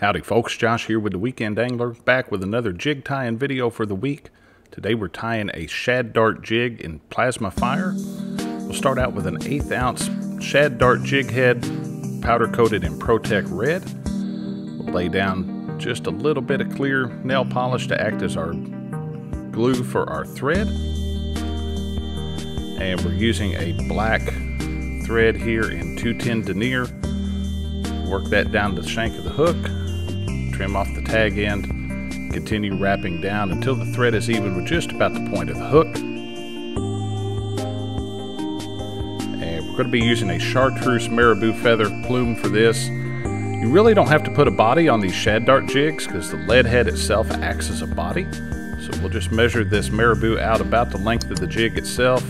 Howdy folks, Josh here with The Weekend Angler, back with another jig tying video for the week. Today we're tying a shad dart jig in plasma fire. We'll start out with an 1/8 ounce shad dart jig head, powder coated in ProTek Red. We'll lay down just a little bit of clear nail polish to act as our glue for our thread. And we're using a black thread here in 210 denier. Work that down to the shank of the hook. Trim off the tag end, continue wrapping down until the thread is even with just about the point of the hook. And we're going to be using a chartreuse marabou feather plume for this. You really don't have to put a body on these shad dart jigs because the lead head itself acts as a body. So we'll just measure this marabou out about the length of the jig itself.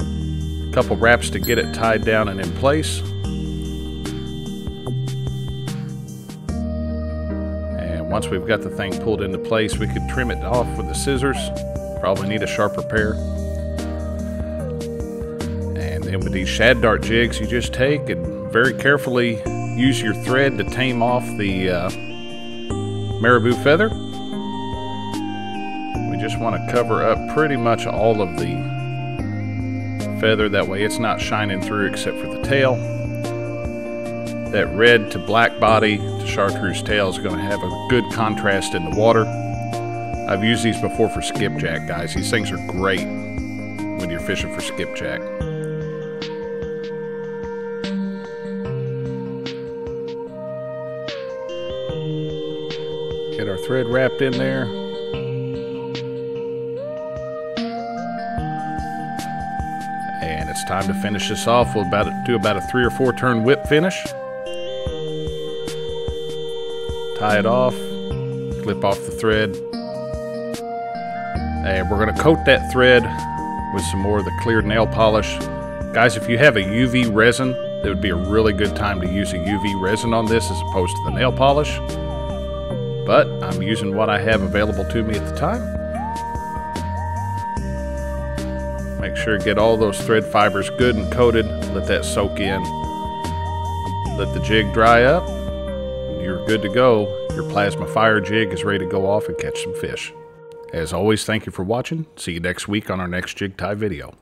A couple wraps to get it tied down and in place. Once we've got the thing pulled into place, we could trim it off with the scissors. Probably need a sharper pair. And then with these shad dart jigs, you just take and very carefully use your thread to tame off the marabou feather. We just want to cover up pretty much all of the feather. That way it's not shining through except for the tail. That red to black body to chartreuse tail is going to have a good contrast in the water. I've used these before for skipjack, guys. These things are great when you're fishing for skipjack. Get our thread wrapped in there. And it's time to finish this off. We'll do about a 3 or 4 turn whip finish. Tie it off, clip off the thread, and we're going to coat that thread with some more of the clear nail polish. Guys, if you have a UV resin, it would be a really good time to use a UV resin on this as opposed to the nail polish, but I'm using what I have available to me at the time. Make sure you get all those thread fibers good and coated. Let that soak in. Let the jig dry up. You're good to go. Your plasma fire jig is ready to go off and catch some fish. As always, thank you for watching. See you next week on our next jig tie video.